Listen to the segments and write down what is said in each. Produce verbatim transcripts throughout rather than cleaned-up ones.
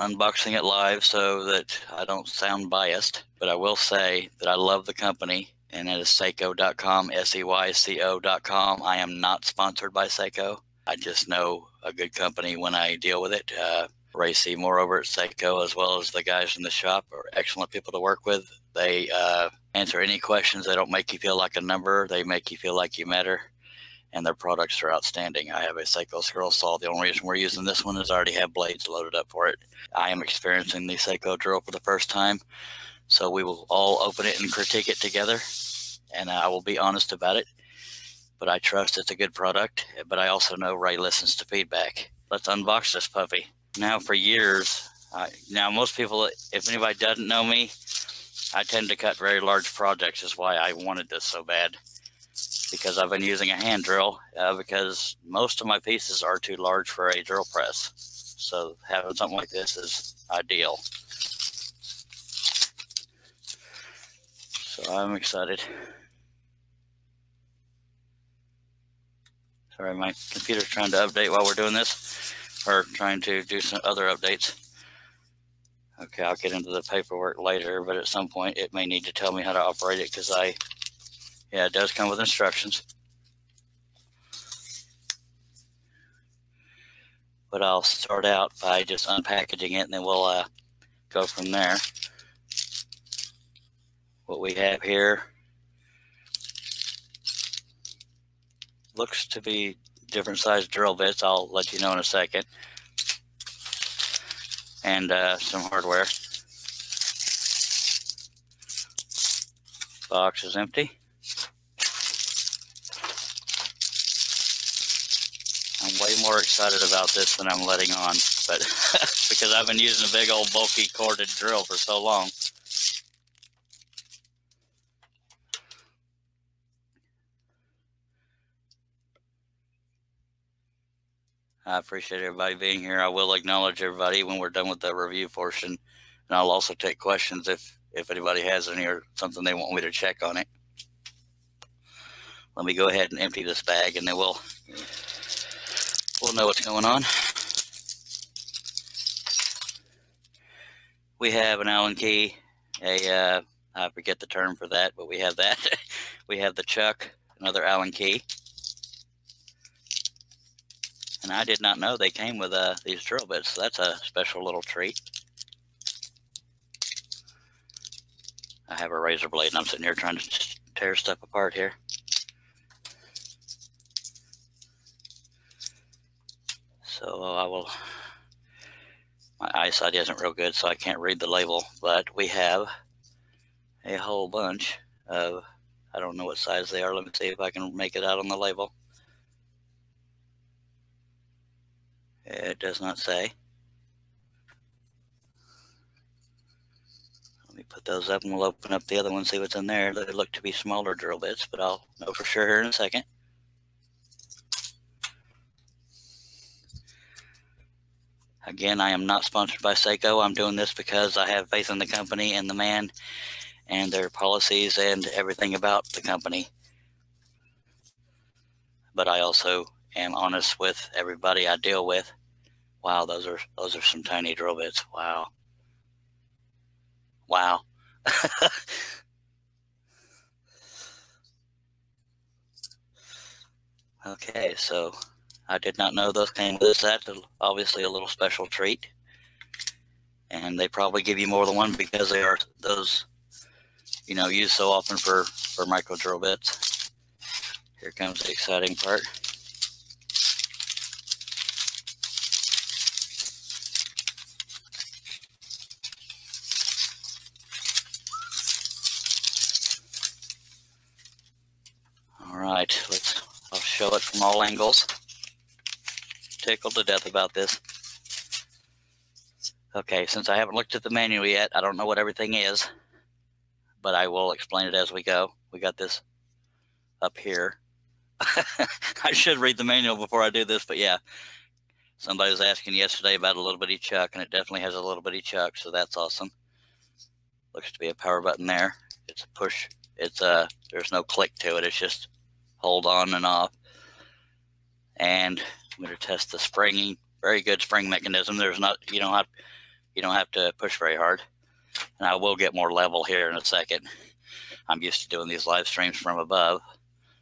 I'm unboxing it live so that I don't sound biased, but I will say that I love the company, and that is Seyco dot com, S E Y C O dot com. I am not sponsored by Seyco. I just know a good company when I deal with it. Uh, Ray Seymour over at Seyco, as well as the guys in the shop, are excellent people to work with. They uh, answer any questions. They don't make you feel like a number. They make you feel like you matter, and their products are outstanding. I have a Seyco scroll saw. The only reason we're using this one is I already have blades loaded up for it. I am experiencing the Seyco drill for the first time, so we will all open it and critique it together, and I will be honest about it. But I trust it's a good product, but I also know Ray listens to feedback. Let's unbox this puppy. Now for years, I, now most people, if anybody doesn't know me, I tend to cut very large projects, is why I wanted this so bad. Because I've been using a hand drill, uh, because most of my pieces are too large for a drill press. So having something like this is ideal. So I'm excited. Sorry, my computer's trying to update while we're doing this, or trying to do some other updates. Okay, I'll get into the paperwork later, but at some point it may need to tell me how to operate it, because I, yeah, it does come with instructions. But I'll start out by just unpackaging it, and then we'll uh, go from there. What we have here looks to be different sized drill bits. I'll let you know in a second. And uh, some hardware. Box is empty. I'm way more excited about this than I'm letting on, but because I've been using a big old bulky corded drill for so long. I appreciate everybody being here. I will acknowledge everybody when we're done with the review portion, and I'll also take questions if, if anybody has any or something they want me to check on it. Let me go ahead and empty this bag, and then we'll, we'll know what's going on. We have an Allen key, a, uh, I forget the term for that, but we have that. We have the chuck, another Allen key. And I did not know they came with uh, these drill bits. So that's a special little treat. I have a razor blade, and I'm sitting here trying to tear stuff apart here. So I will. My eyesight isn't real good, so I can't read the label. But we have a whole bunch of. I don't know what size they are. Let me see if I can make it out on the label. It does not say. Let me put those up, and we'll open up the other one, see what's in there. They look to be smaller drill bits, but I'll know for sure here in a second. Again, I am not sponsored by Seyco. I'm doing this because I have faith in the company and the man and their policies and everything about the company. But I also am honest with everybody I deal with. Wow, those are those are some tiny drill bits. Wow. Wow. Okay, so I did not know those came with that. Obviously a little special treat. And they probably give you more than one because they are those, you know, used so often for, for micro drill bits. Here comes the exciting part. Right, let's, I'll show it from all angles. Tickled to death about this. Okay, since I haven't looked at the manual yet, I don't know what everything is, but I will explain it as we go. We got this up here. I should read the manual before I do this, but yeah. Somebody was asking yesterday about a little bitty chuck, and it definitely has a little bitty chuck, so that's awesome. Looks to be a power button there. It's a push. It's a, there's no click to it. It's just hold on and off. And I'm going to test the springing. Very good spring mechanism. There's not, you don't have, you don't have to push very hard. And I will get more level here in a second. I'm used to doing these live streams from above,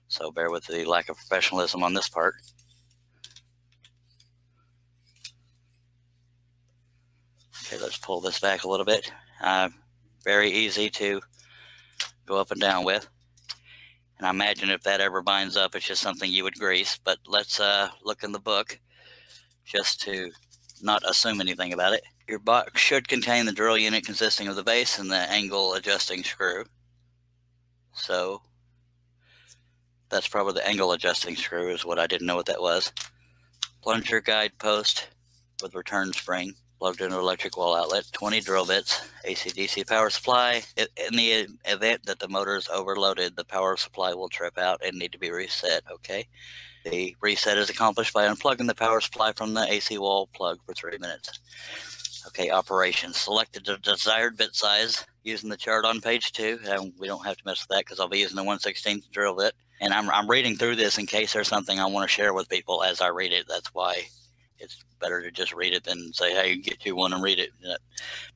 so bear with the lack of professionalism on this part. Okay, let's pull this back a little bit. Uh, very easy to go up and down with. And I imagine if that ever binds up, it's just something you would grease. But let's uh, look in the book just to not assume anything about it. Your box should contain the drill unit consisting of the base and the angle adjusting screw. So that's probably the angle adjusting screw is what I didn't know what that was. Plunger guide post with return spring plugged into electric wall outlet, twenty drill bits, A C D C power supply. In the event that the motor is overloaded, the power supply will trip out and need to be reset, okay? The reset is accomplished by unplugging the power supply from the A C wall plug for three minutes. Okay, operations. Select the desired bit size using the chart on page two. And we don't have to mess with that because I'll be using the one sixteenth drill bit. And I'm, I'm reading through this in case there's something I want to share with people as I read it. That's why it's better to just read it than say, hey, get you one and read it. That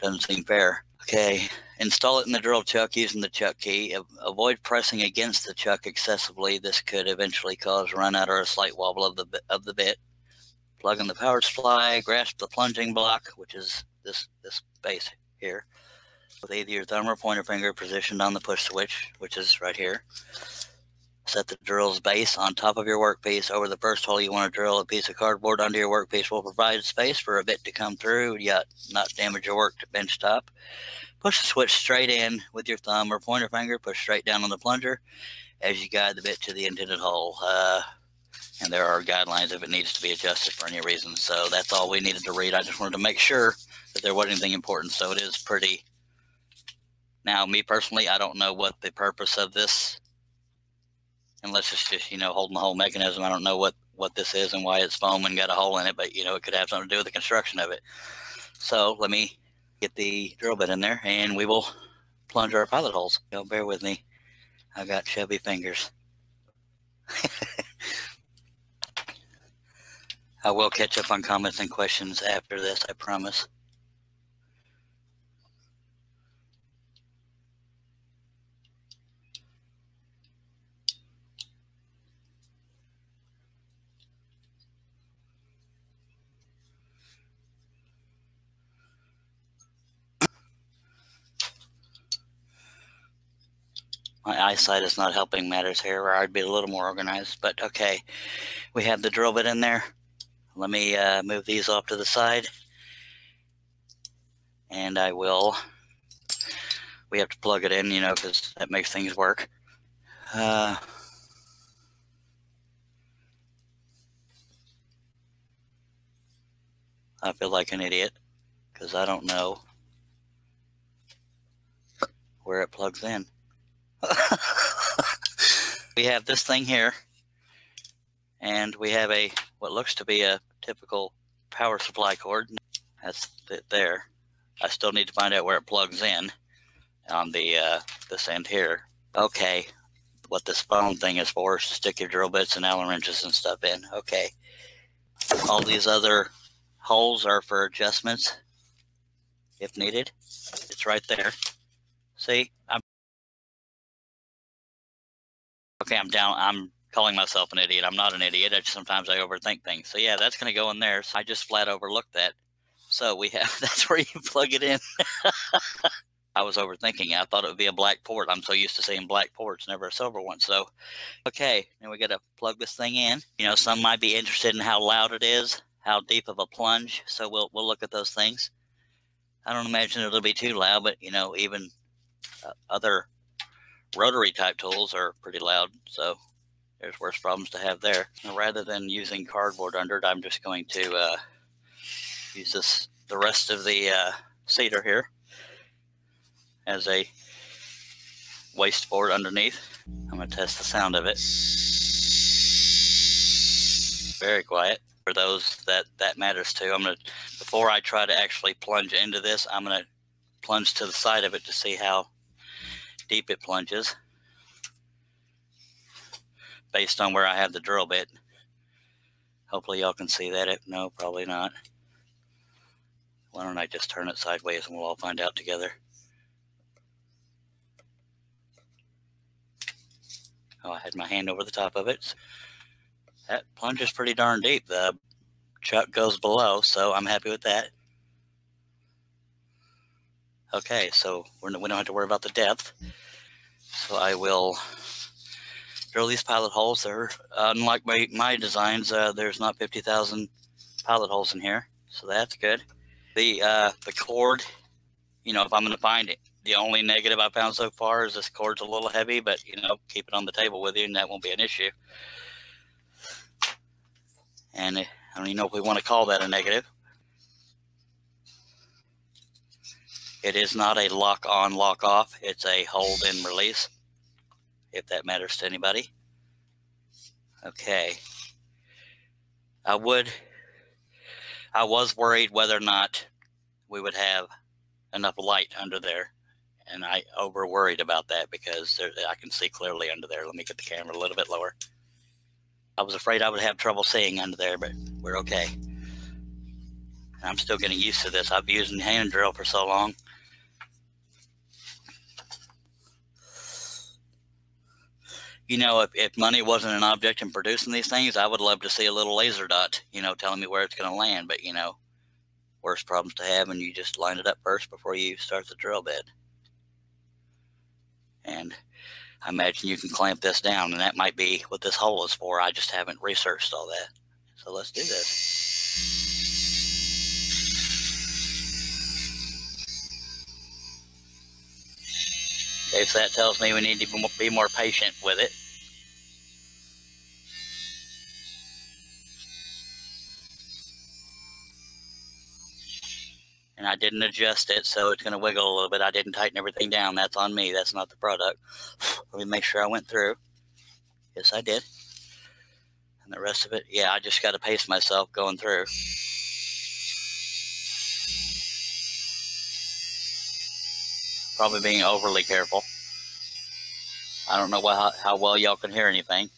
doesn't seem fair. Okay, install it in the drill chuck using the chuck key. Avoid pressing against the chuck excessively. This could eventually cause run out or a slight wobble of the, of the bit. Plug in the power supply, grasp the plunging block, which is this, this base here, with either your thumb or pointer finger positioned on the push switch, which is right here. Set the drill's base on top of your workpiece over the first hole you want to drill. A piece of cardboard under your workpiece will provide space for a bit to come through, yet not damage your workbench top. Push the switch straight in with your thumb or pointer finger. Push straight down on the plunger as you guide the bit to the intended hole. Uh, and there are guidelines if it needs to be adjusted for any reason. So that's all we needed to read. I just wanted to make sure that there wasn't anything important. So it is pretty. Now, me personally, I don't know what the purpose of this. Unless it's just, you know, holding the whole mechanism. I don't know what, what this is and why it's foam and got a hole in it, but, you know, it could have something to do with the construction of it. So let me get the drill bit in there, and we will plunge our pilot holes. Y'all bear with me. I got chubby fingers. I will catch up on comments and questions after this, I promise. My eyesight is not helping matters here, or I'd be a little more organized, but okay. We have the drill bit in there. Let me uh, move these off to the side. And I will, we have to plug it in, you know, because that makes things work. Uh, I feel like an idiot because I don't know where it plugs in. We have this thing here, and we have a what looks to be a typical power supply cord. That's it there. I still need to find out where it plugs in on the uh, this end here. Okay, what this phone thing is for is to stick your drill bits and Allen wrenches and stuff in. Okay, all these other holes are for adjustments if needed. It's right there. See, I'm. Okay, I'm down. I'm calling myself an idiot. I'm not an idiot. I just, sometimes I overthink things. So yeah, that's going to go in there. So I just flat overlooked that. So we have, that's where you plug it in. I was overthinking. I thought it would be a black port. I'm so used to seeing black ports, never a silver one. So, okay, now we got to plug this thing in. You know, some might be interested in how loud it is, how deep of a plunge. So we'll, we'll look at those things. I don't imagine it'll be too loud, but you know, even uh, other rotary type tools are pretty loud, so there's worse problems to have there. Now, rather than using cardboard under it, I'm just going to uh, use this the rest of the uh, cedar here as a waste board underneath. I'm going to test the sound of it. Very quiet. For those that that matters to, I'm going to, before I try to actually plunge into this, I'm going to plunge to the side of it to see how deep it plunges based on where I have the drill bit. Hopefully y'all can see that. If no, probably not. Why don't I just turn it sideways and we'll all find out together. Oh, I had my hand over the top of it. That plunge is pretty darn deep. The chuck goes below, so I'm happy with that. Okay, so we're, we don't have to worry about the depth. So I will drill these pilot holes. They're, uh, unlike my, my designs, uh, there's not fifty thousand pilot holes in here, so that's good. The, uh, the cord, you know, if I'm going to find it, the only negative I found so far is this cord's a little heavy, but, you know, keep it on the table with you and that won't be an issue. And I don't even know if we want to call that a negative. It is not a lock on, lock off. It's a hold and release, if that matters to anybody. Okay. I would, I was worried whether or not we would have enough light under there. And I over worried about that because there, I can see clearly under there. Let me get the camera a little bit lower. I was afraid I would have trouble seeing under there, but we're okay. And I'm still getting used to this. I've been using hand drill for so long. You know, if, if money wasn't an object in producing these things, I would love to see a little laser dot, you know, telling me where it's going to land. But, you know, worst problems to have, and you just line it up first before you start the drill bit. And I imagine you can clamp this down, and that might be what this hole is for. I just haven't researched all that. So let's do this. Okay, so that tells me we need to be more patient with it. And I didn't adjust it, so it's going to wiggle a little bit. I didn't tighten everything down. That's on me. That's not the product. Let me make sure I went through. Yes, I did. And the rest of it, yeah, I just got to pace myself going through. Probably being overly careful. I don't know how, how well y'all can hear anything.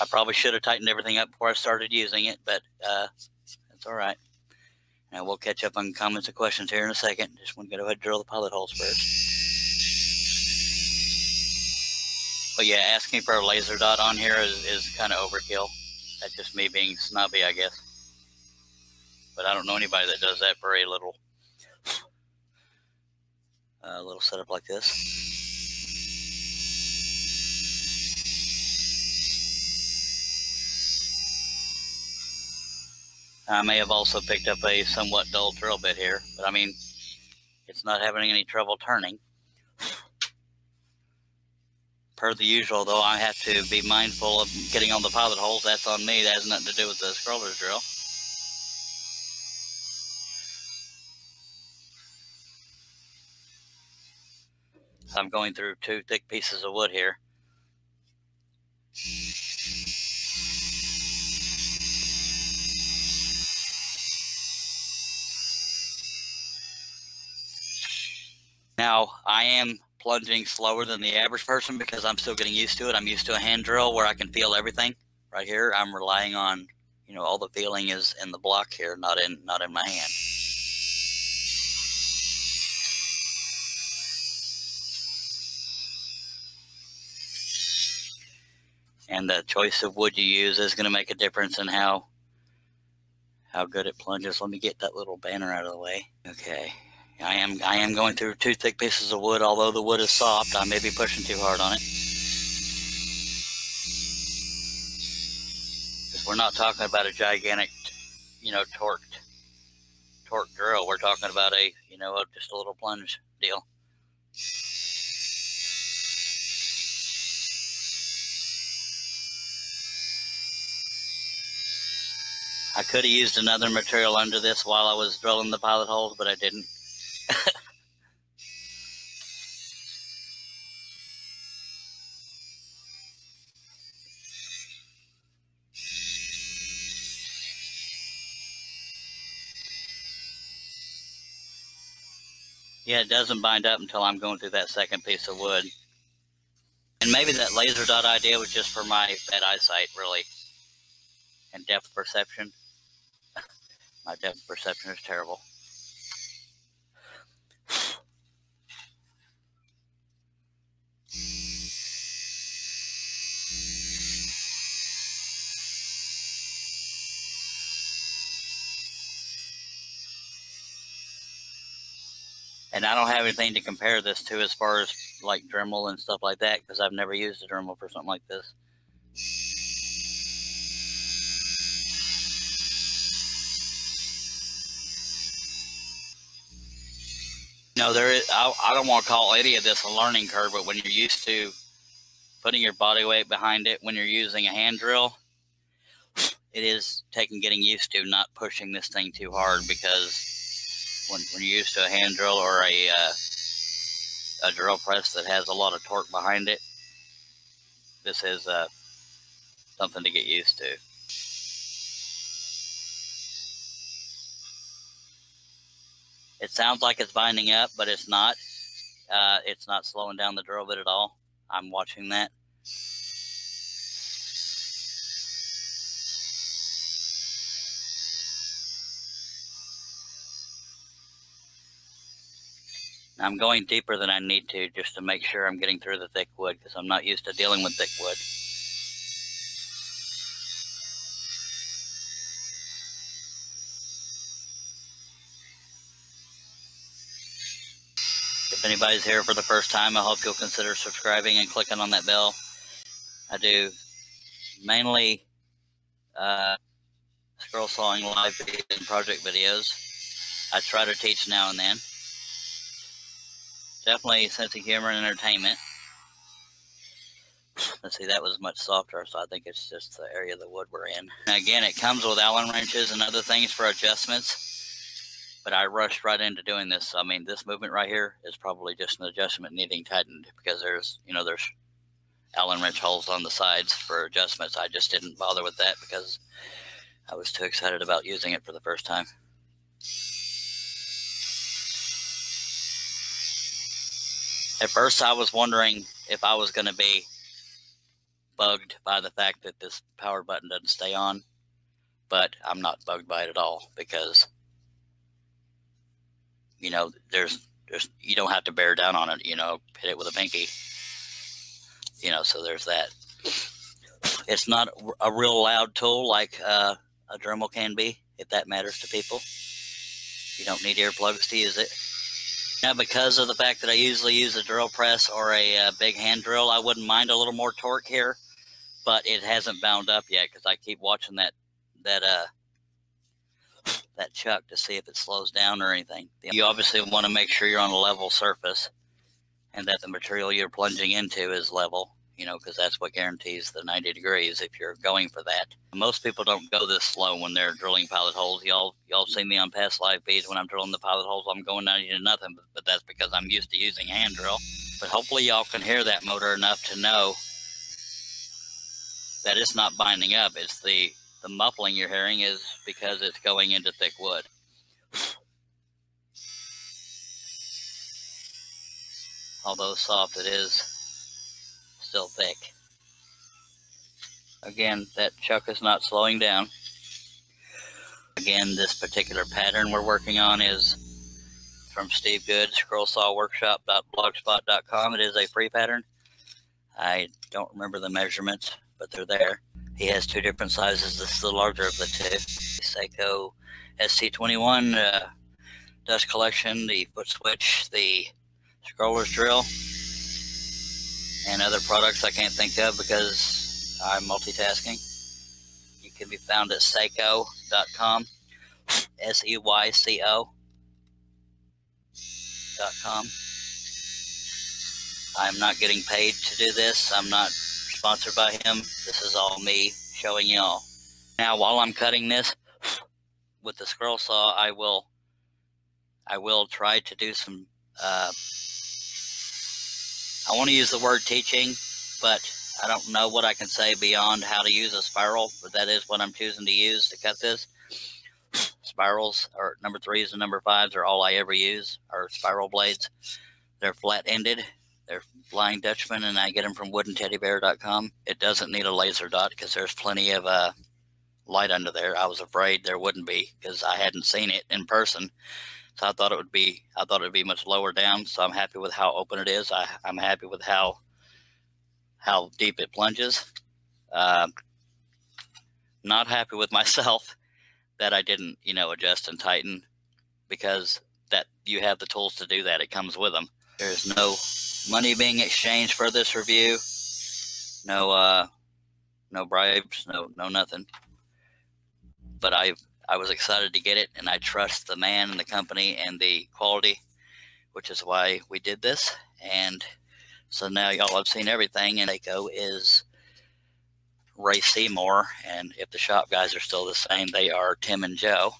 I probably should have tightened everything up before I started using it, but uh, that's all right. Now we'll catch up on comments and questions here in a second. Just want to go ahead and drill the pilot holes first. But yeah, asking for a laser dot on here is, is kind of overkill. That's just me being snobby, I guess. But I don't know anybody that does that for a little, uh, little setup like this. I may have also picked up a somewhat dull drill bit here, but I mean, it's not having any trouble turning. Per the usual, though, I have to be mindful of getting on the pilot holes. That's on me. That has nothing to do with the Scrollers drill. I'm going through two thick pieces of wood here. Now, I am plunging slower than the average person because I'm still getting used to it. I'm used to a hand drill where I can feel everything. Right here, I'm relying on, you know, all the feeling is in the block here, not in not in my hand. And the choice of wood you use is going to make a difference in how how good it plunges. Let me get that little banner out of the way. Okay. I am I am going through two thick pieces of wood. Although the wood is soft, I may be pushing too hard on it. Because we're not talking about a gigantic, you know, torqued torque drill. We're talking about a, you know, just a little plunge deal. I could have used another material under this while I was drilling the pilot holes, but I didn't. Yeah, it doesn't bind up until I'm going through that second piece of wood. And maybe that laser dot idea was just for my bad eyesight, really, and depth perception. My depth perception is terrible. And I don't have anything to compare this to as far as like Dremel and stuff like that, because I've never used a Dremel for something like this. No, there is, I, I don't want to call any of this a learning curve, but when you're used to putting your body weight behind it, when you're using a hand drill, it is taking getting used to not pushing this thing too hard, because When, when you're used to a hand drill or a, uh, a drill press that has a lot of torque behind it, this is uh, something to get used to. It sounds like it's binding up, but it's not. Uh, it's not slowing down the drill bit at all. I'm watching that. I'm going deeper than I need to just to make sure I'm getting through the thick wood, because I'm not used to dealing with thick wood. If anybody's here for the first time, I hope you'll consider subscribing and clicking on that bell. I do mainly uh, scroll sawing live videos and project videos. I try to teach now and then. Definitely a sense of humor and entertainment. Let's see, that was much softer, so I think it's just the area of the wood we're in. And again, it comes with Allen wrenches and other things for adjustments, but I rushed right into doing this. I mean, this movement right here is probably just an adjustment needing tightened, because there's, you know, there's Allen wrench holes on the sides for adjustments. I just didn't bother with that because I was too excited about using it for the first time. At first, I was wondering if I was going to be bugged by the fact that this power button doesn't stay on, but I'm not bugged by it at all, because, you know, there's, there's, you don't have to bear down on it, you know, hit it with a pinky, you know, so there's that. It's not a real loud tool like uh, a Dremel can be, if that matters to people. You don't need earplugs to use it. Now, because of the fact that I usually use a drill press or a uh, big hand drill, I wouldn't mind a little more torque here, but it hasn't bound up yet because I keep watching that that uh that chuck to see if it slows down or anything. You obviously want to make sure you're on a level surface and that the material you're plunging into is level, you know, because that's what guarantees the ninety degrees if you're going for that. Most people don't go this slow when they're drilling pilot holes. Y'all y'all seen me on past live feeds. When I'm drilling the pilot holes, I'm going ninety to nothing, but, but that's because I'm used to using hand drill. But hopefully y'all can hear that motor enough to know that it's not binding up. It's the, the muffling you're hearing is because it's going into thick wood. Although soft, it is still thick. Again, that chuck is not slowing down. Again, this particular pattern we're working on is from Steve Good, scroll saw workshop dot blogspot dot com. It is a free pattern. I don't remember the measurements, but they're there. He has two different sizes. This is the larger of the two. Seyco S C twenty-one uh, dust collection, the foot switch, the Scrollers drill, and other products I can't think of because I'm multitasking. You can be found at Seyco dot com, S E Y C O dot com. I'm not getting paid to do this. I'm not sponsored by him. This is all me showing y'all. Now, while I'm cutting this with the scroll saw, I will, I will try to do some... Uh, I want to use the word teaching, but I don't know what I can say beyond how to use a spiral, but that is what I'm choosing to use to cut this. spirals, or number threes and number fives are all I ever use, are spiral blades. They're flat-ended. They're Flying Dutchman, and I get them from Wooden Teddy Bear dot com. It doesn't need a laser dot because there's plenty of uh, light under there. I was afraid there wouldn't be because I hadn't seen it in person. So I thought it would be, I thought it would be much lower down. So I'm happy with how open it is. I, I'm happy with how how deep it plunges. Uh, not happy with myself that I didn't, you know, adjust and tighten, because that you have the tools to do that. It comes with them. There's no money being exchanged for this review. No, uh, no bribes. No, no nothing. But I, I was excited to get it, and I trust the man and the company and the quality, which is why we did this. And so now y'all have seen everything, and Seyco is Ray Seymour, and if the shop guys are still the same, they are Tim and Joe.